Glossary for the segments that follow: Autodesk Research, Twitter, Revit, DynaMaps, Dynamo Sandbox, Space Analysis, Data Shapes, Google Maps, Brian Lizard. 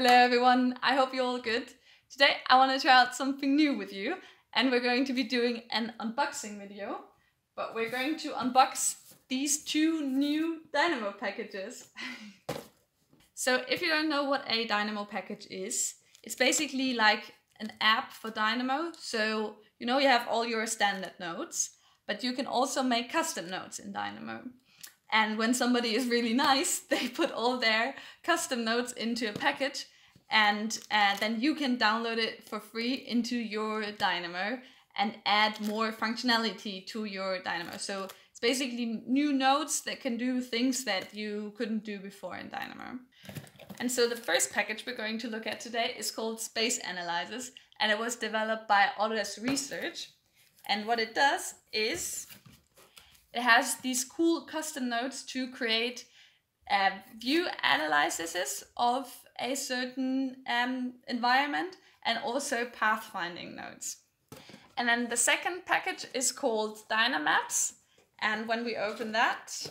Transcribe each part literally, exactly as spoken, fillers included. Hello everyone, I hope you're all good. Today I want to try out something new with you and we're going to be doing an unboxing video, but we're going to unbox these two new Dynamo packages. So if you don't know what a Dynamo package is, it's basically like an app for Dynamo. So you know you have all your standard nodes, but you can also make custom nodes in Dynamo. And when somebody is really nice, they put all their custom nodes into a package and uh, then you can download it for free into your Dynamo and add more functionality to your Dynamo. So it's basically new nodes that can do things that you couldn't do before in Dynamo. And so the first package we're going to look at today is called Space Analysis, and it was developed by Autodesk Research. And what it does is it has these cool custom nodes to create uh, view analyses of a certain um, environment and also pathfinding nodes. And then the second package is called Dynamo Maps. And when we open that,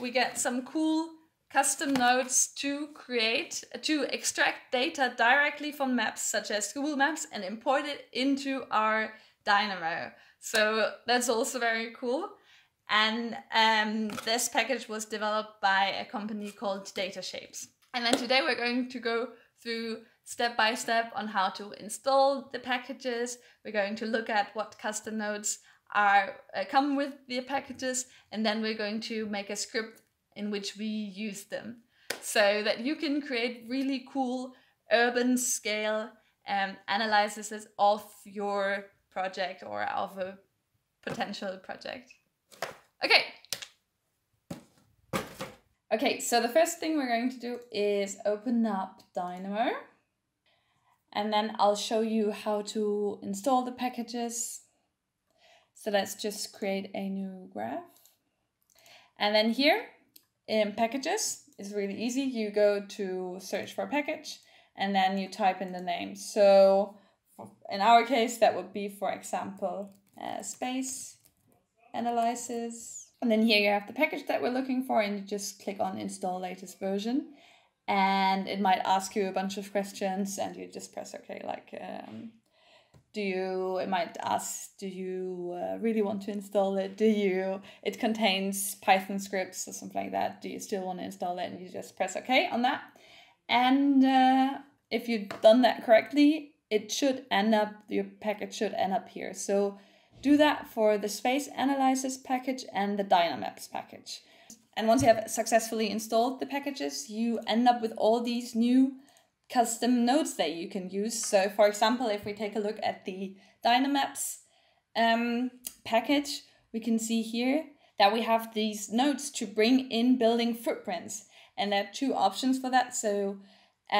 we get some cool custom nodes to create, to extract data directly from maps such as Google Maps and import it into our Dynamo. So that's also very cool. And um, this package was developed by a company called Data Shapes. And then today we're going to go through step by step on how to install the packages. We're going to look at what custom nodes are uh, come with the packages. And then we're going to make a script in which we use them so that you can create really cool urban scale um, analyses of your project or of a potential project. Okay. Okay, so the first thing we're going to do is open up Dynamo, and then I'll show you how to install the packages. So let's just create a new graph. And then here in packages, it's really easy. You go to search for a package and then you type in the name. So in our case, that would be, for example, uh, Space Analysis. And then here you have the package that we're looking for, and you just click on Install Latest Version. And it might ask you a bunch of questions, and you just press OK. Like, um, do you, it might ask, do you uh, really want to install it? Do you, it contains Python scripts or something like that. Do you still want to install it? And you just press OK on that. And uh, if you've done that correctly, it should end up, your package should end up here. So do that for the Space Analysis package and the Dynamaps package. And once you have successfully installed the packages, you end up with all these new custom nodes that you can use. So for example, if we take a look at the Dynamaps um, package, we can see here that we have these nodes to bring in building footprints. And there are two options for that. So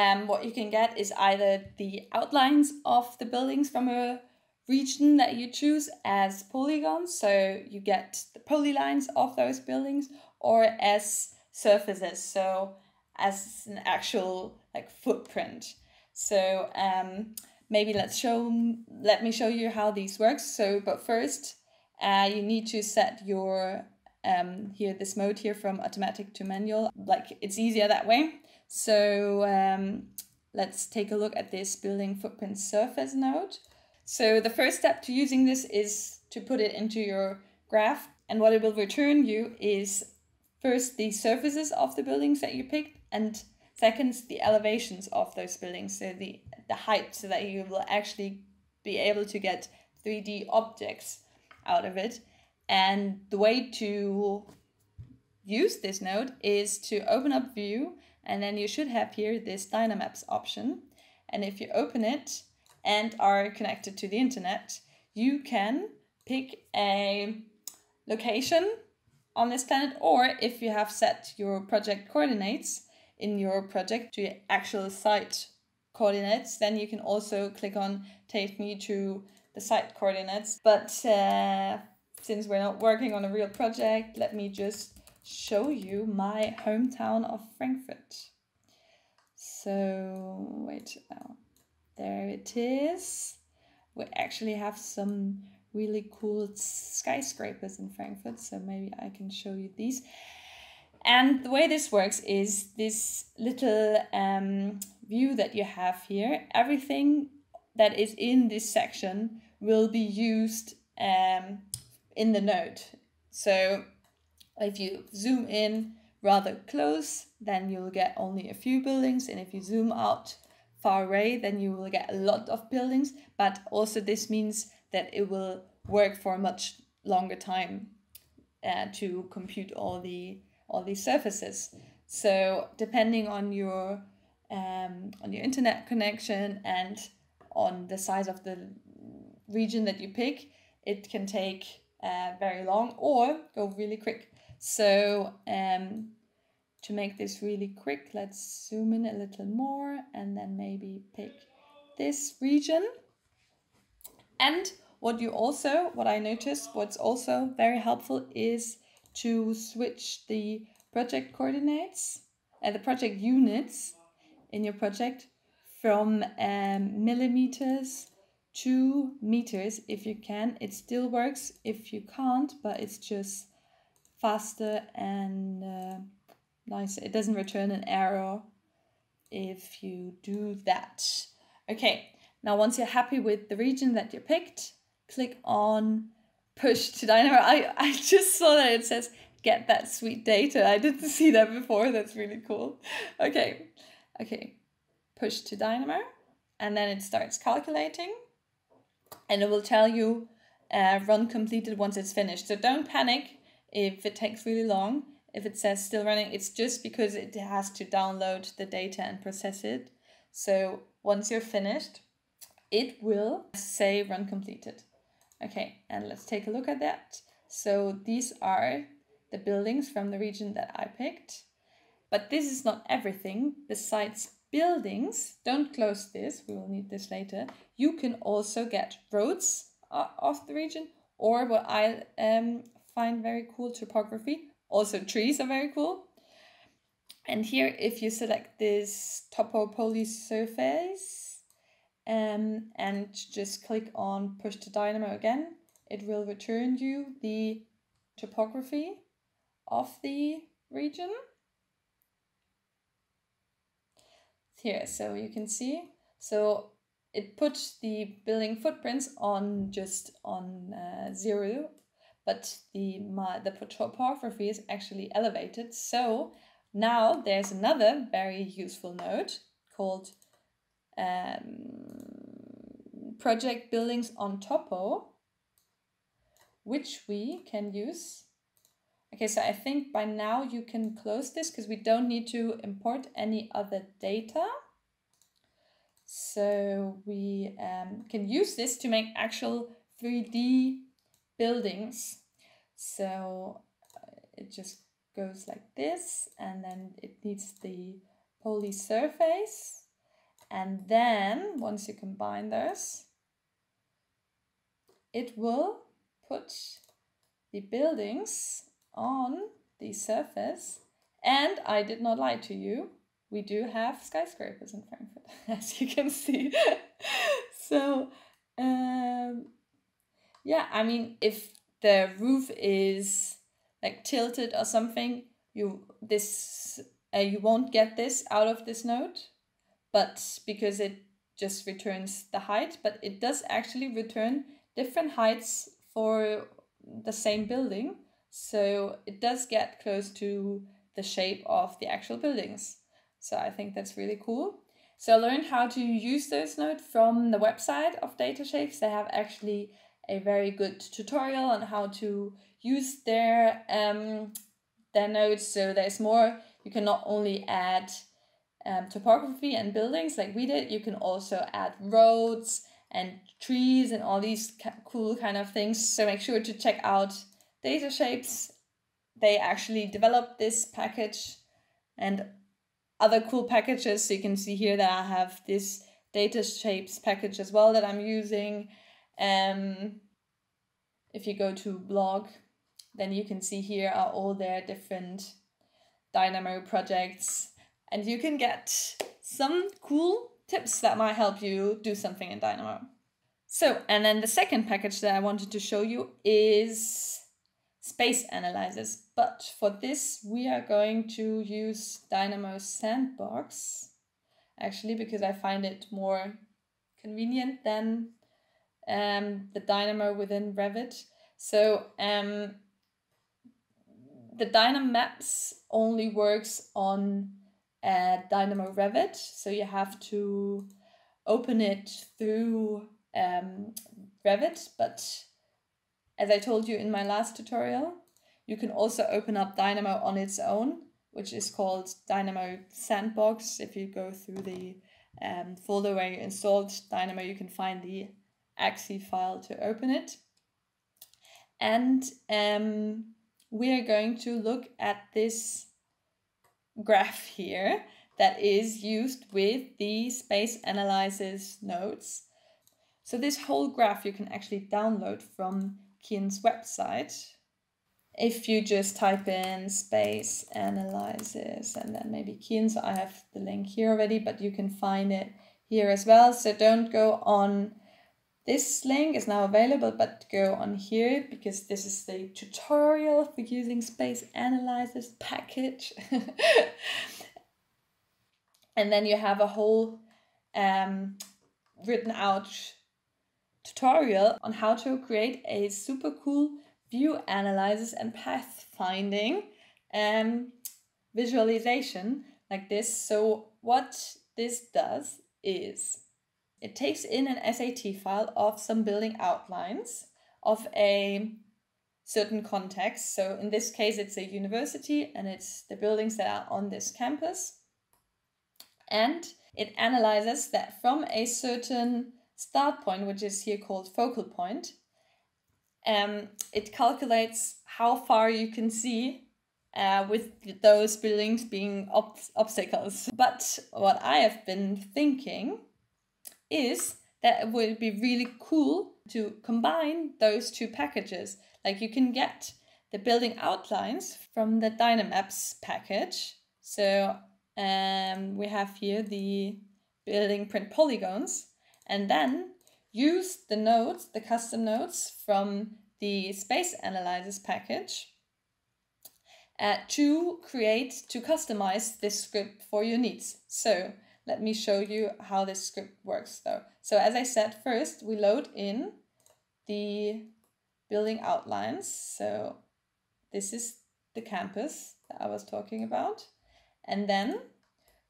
Um, what you can get is either the outlines of the buildings from a region that you choose as polygons, so you get the polylines of those buildings, or as surfaces, so as an actual like footprint. So um, maybe let's show, let me show you how these works. So, but first, uh, you need to set your um, here this mode here from automatic to manual. Like it's easier that way. So um, let's take a look at this building footprint surface node. So the first step to using this is to put it into your graph. And what it will return you is first the surfaces of the buildings that you picked, and second, the elevations of those buildings. So the, the height, so that you will actually be able to get three D objects out of it. And the way to use this node is to open up View, and then you should have here this Dynamaps option. And if you open it and are connected to the internet, you can pick a location on this planet, or if you have set your project coordinates in your project to your actual site coordinates, then you can also click on Take Me to the Site Coordinates. But uh, since we're not working on a real project, let me just show you my hometown of Frankfurt. So wait, oh, there it is. We actually have some really cool skyscrapers in Frankfurt, so maybe I can show you these. And the way this works is this little um, view that you have here, everything that is in this section will be used um, in the node. So if you zoom in rather close, then you'll get only a few buildings. And if you zoom out far away, then you will get a lot of buildings. But also this means that it will work for a much longer time uh, to compute all the all these surfaces. So depending on your um, on your internet connection and on the size of the region that you pick, it can take uh, very long or go really quick. So um, to make this really quick, let's zoom in a little more and then maybe pick this region. And what you also, what I noticed, what's also very helpful is to switch the project coordinates and uh, the project units in your project from um, millimeters to meters if you can. It still works if you can't, but it's just faster and uh, nicer. It doesn't return an error if you do that. Okay, now once you're happy with the region that you picked, click on Push to Dynamo. I, I just saw that it says get that sweet data. I didn't see that before. That's really cool. Okay, okay. Push to Dynamo, and then it starts calculating, and it will tell you uh, run completed once it's finished. So don't panic if it takes really long. If it says still running, it's just because it has to download the data and process it. So once you're finished, it will say run completed. Okay, and let's take a look at that. So these are the buildings from the region that I picked, but this is not everything. Besides buildings, don't close this, we will need this later, you can also get roads of the region, or what I um, find very cool, topography. Also trees are very cool. And here, if you select this topopoly surface um, and just click on Push to Dynamo again, it will return you the topography of the region. Here, so you can see, so it puts the building footprints on just on uh, zero, but the my, the topography is actually elevated. So now there's another very useful node called um, Project Buildings on Topo, which we can use. Okay, so I think by now you can close this because we don't need to import any other data. So we um, can use this to make actual three D buildings. So it just goes like this, and then it needs the poly surface. And then once you combine those, it will put the buildings on the surface. And I did not lie to you, we do have skyscrapers in Frankfurt, as you can see. So um yeah, I mean, if the roof is like tilted or something, you this uh, you won't get this out of this node, but because it just returns the height, but it does actually return different heights for the same building. So it does get close to the shape of the actual buildings. So I think that's really cool. So learn how to use those nodes from the website of Data Shapes. They have actually a very good tutorial on how to use their, um, their nodes. So there's more. You can not only add um, topography and buildings like we did, you can also add roads and trees and all these cool kind of things. So make sure to check out Data Shapes. They actually developed this package and other cool packages. So you can see here that I have this Data Shapes package as well that I'm using. Um, if you go to blog, then you can see here are all their different Dynamo projects, and you can get some cool tips that might help you do something in Dynamo. So, and then the second package that I wanted to show you is Space Analysis. But for this, we are going to use Dynamo Sandbox, actually, because I find it more convenient than um, the Dynamo within Revit. So um, the Dynamo Maps only works on uh, Dynamo Revit. So you have to open it through um, Revit, but as I told you in my last tutorial, you can also open up Dynamo on its own, which is called Dynamo Sandbox. If you go through the um, folder where you installed Dynamo, you can find the .exe file to open it. And um, we are going to look at this graph here that is used with the Space Analysis nodes. So this whole graph you can actually download from Kian's website. If you just type in Space Analysis and then maybe Kian's, I have the link here already, but you can find it here as well. So don't go on this link, is now available, but go on here because this is the tutorial for using Space Analysis package. And then you have a whole um, written out tutorial on how to create a super cool view analysis and pathfinding um, visualization like this. So what this does is it takes in an S A T file of some building outlines of a certain context. So in this case, it's a university and it's the buildings that are on this campus. And it analyzes that from a certain start point, which is here called focal point. Um, it calculates how far you can see uh, with those buildings being ob obstacles. But what I have been thinking is that it would be really cool to combine those two packages. Like you can get the building outlines from the Dynamaps package. So Um, we have here the building print polygons, and then use the nodes, the custom nodes from the Space Analysis package uh, to create, to customize this script for your needs. So let me show you how this script works though. So as I said, first we load in the building outlines. So this is the campus that I was talking about. And then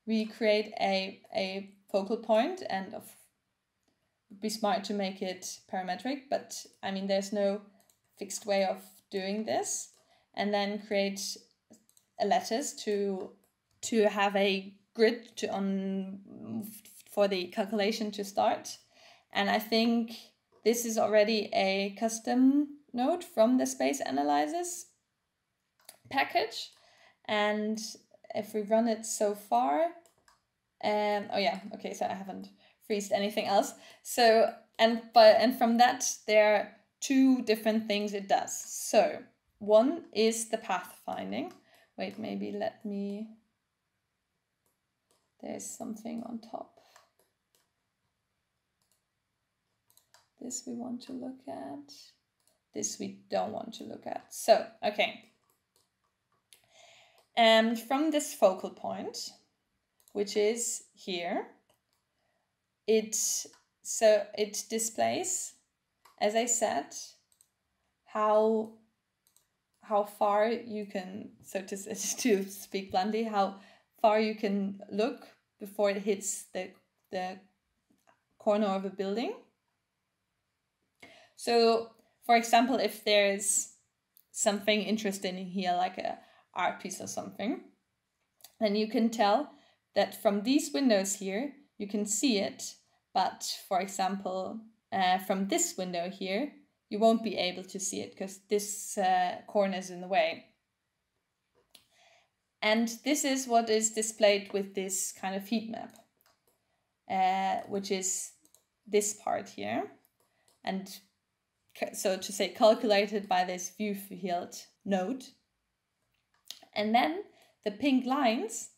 we create a, a focal point, and of, it'd be smart to make it parametric, but I mean, there's no fixed way of doing this. And then create a lattice to, to have a grid to on for the calculation to start. And I think this is already a custom node from the Space Analysis package. And if we run it so far, um, oh yeah, okay, so I haven't freezed anything else. So, and, but, and from that, there are two different things it does. So one is the pathfinding. Wait, maybe let me, there's something on top. This we want to look at. This we don't want to look at. So, okay. And from this focal point, which is here, it so it displays, as I said, how how far you can, so to to speak bluntly, how far you can look before it hits the the corner of a building. So, for example, if there's something interesting in here, like a art piece or something, then you can tell that from these windows here you can see it, but for example uh, from this window here you won't be able to see it because this uh, corner is in the way. And this is what is displayed with this kind of heat map, uh, which is this part here, and so to say calculated by this view field node. And then the pink lines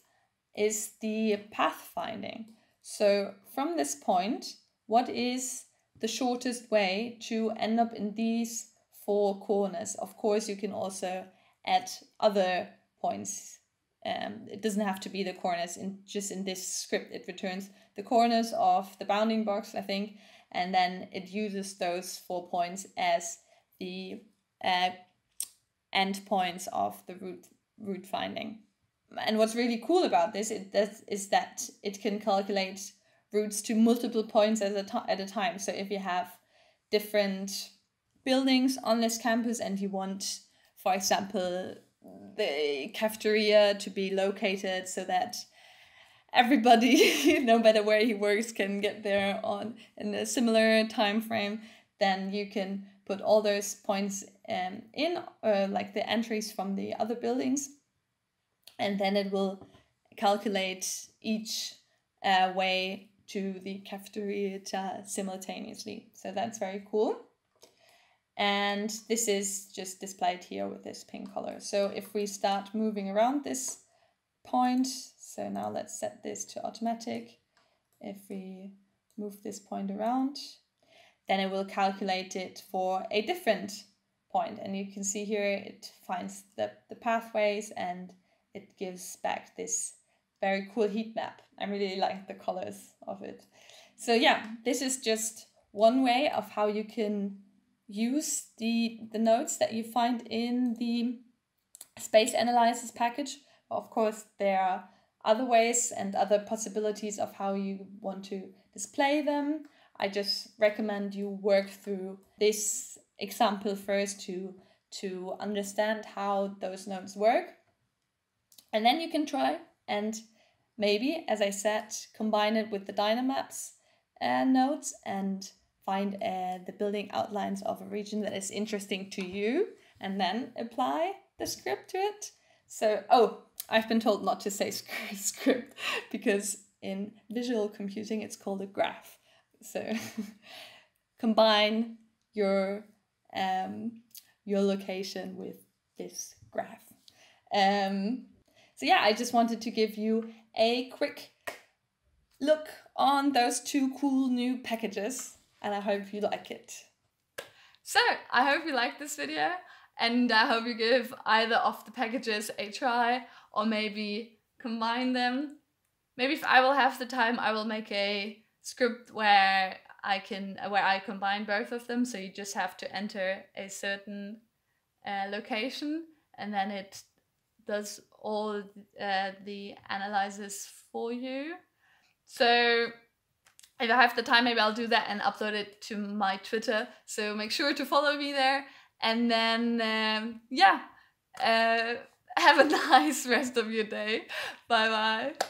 is the pathfinding. So from this point, what is the shortest way to end up in these four corners. Of course, you can also add other points. Um, it doesn't have to be the corners. In just in this script, it returns the corners of the bounding box, I think, and then it uses those four points as the uh, end points of the route route finding. And what's really cool about this it, that, is that it can calculate routes to multiple points at a, at a time. So if you have different buildings on this campus and you want, for example, the cafeteria to be located so that everybody, no matter where he works, can get there on in a similar time frame, then you can put all those points um, in, uh, like the entries from the other buildings, and then it will calculate each uh, way to the cafeteria simultaneously. So that's very cool. And this is just displayed here with this pink color. So if we start moving around this point, so now let's set this to automatic. If we move this point around, then it will calculate it for a different point. And you can see here, it finds the, the pathways and it gives back this very cool heat map. I really like the colors of it. So yeah, this is just one way of how you can use the, the nodes that you find in the Space Analysis package. Of course, there are other ways and other possibilities of how you want to display them. I just recommend you work through this example first to, to understand how those nodes work. And then you can try and maybe, as I said, combine it with the Dynamaps uh, nodes and find uh, the building outlines of a region that is interesting to you, and then apply the script to it. So, oh, I've been told not to say script because in visual computing it's called a graph. So combine your, um, your location with this graph. Um, so yeah, I just wanted to give you a quick look on those two cool new packages. And I hope you like it. So I hope you like this video, and I hope you give either of the packages a try, or maybe combine them. Maybe if I will have the time, I will make a script where I can where I combine both of them. So you just have to enter a certain uh, location, and then it does all uh, the analysis for you. So if I have the time, maybe I'll do that and upload it to my Twitter. So make sure to follow me there. And then, um, yeah, uh, have a nice rest of your day. Bye-bye.